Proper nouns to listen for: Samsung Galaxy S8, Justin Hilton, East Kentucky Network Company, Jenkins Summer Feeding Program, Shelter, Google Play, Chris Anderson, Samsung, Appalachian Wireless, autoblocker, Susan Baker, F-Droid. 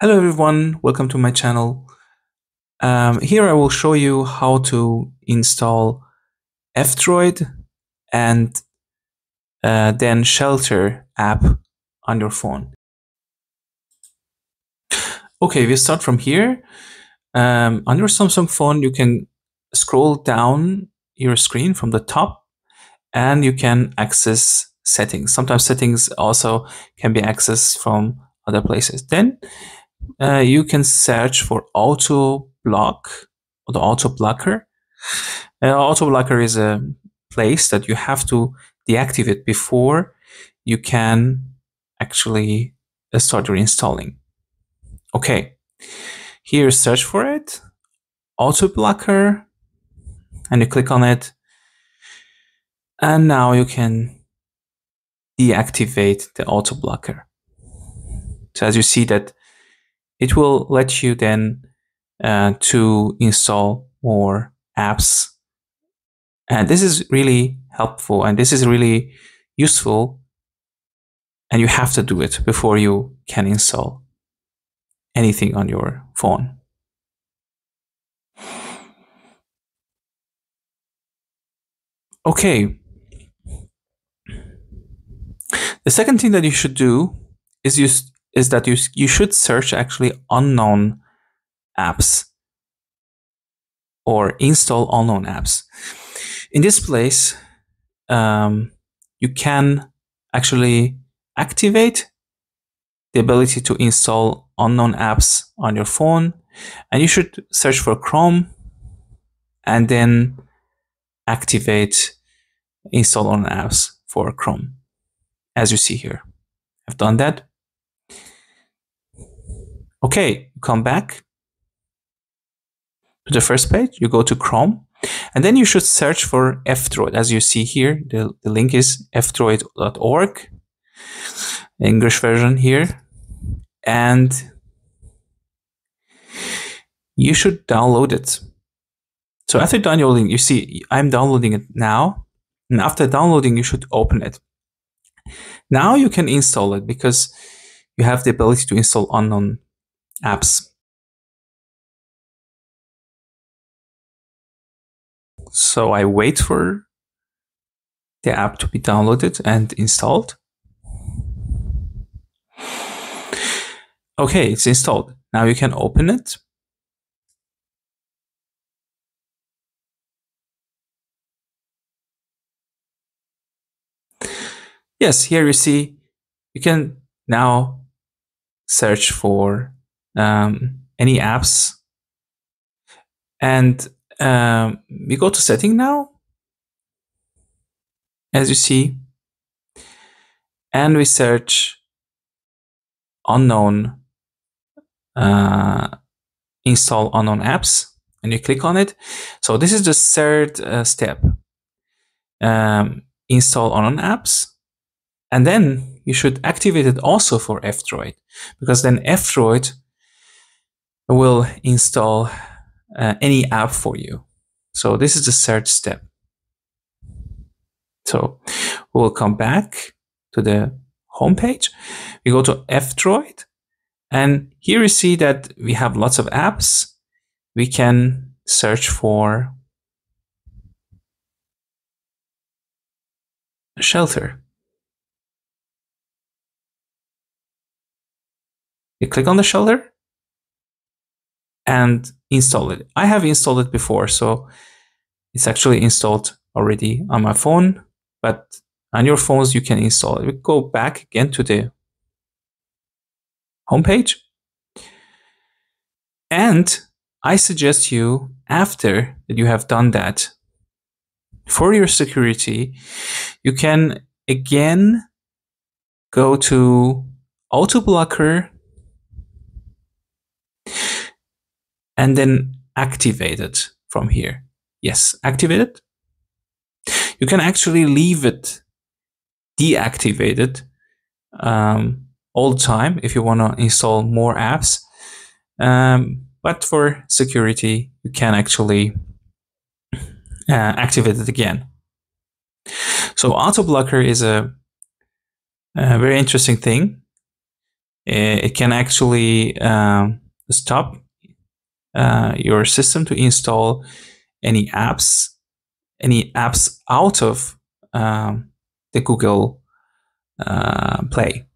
Hello everyone, welcome to my channel. Here I will show you how to install F-Droid and then Shelter app on your phone. Okay, we'll start from here. On your Samsung phone, you can scroll down your screen from the top and you can access settings. Sometimes settings also can be accessed from other places. Then you can search for auto block or the auto blocker. Auto blocker is a place that you have to deactivate before you can actually start your installing. Okay, here search for it, auto blocker, and you click on it. And now you can deactivate the auto blocker. So as you see that it will let you then to install more apps. And this is really helpful and this is really useful. And you have to do it before you can install anything on your phone. Okay. The second thing that you should do is you should search actually unknown apps or install unknown apps. In this place, you can actually activate the ability to install unknown apps on your phone, and you should search for Chrome and then activate install unknown apps for Chrome, as you see here. I've done that. Okay, come back to the first page, you go to Chrome, and then you should search for F-Droid. As you see here, the link is fdroid.org, English version here, and you should download it. So after downloading, you see I'm downloading it now, and after downloading, you should open it. Now you can install it because you have the ability to install unknown apps. So I wait for the app to be downloaded and installed. Okay, it's installed. Now you can open it. Yes, here you see you can now search for any apps, and we go to setting now, as you see, and we search unknown, install unknown apps, and you click on it. So this is the third step, install unknown apps, and then you should activate it also for F-Droid, because then F-Droid will install any app for you. So this is the third step. So we'll come back to the home page. We go to F-Droid, and here you see that we have lots of apps. We can search for Shelter. You click on the Shelter and install it. I have installed it before, so it's actually installed already on my phone, but on your phones you can install it. We go back again to the homepage, and I suggest you, after that you have done that, for your security, you can again go to auto blocker and then activate it from here. Yes, activate it. You can actually leave it deactivated all the time if you want to install more apps. But for security, you can actually activate it again. So auto blocker is a very interesting thing. it can actually stop your system to install any apps out of the Google Play.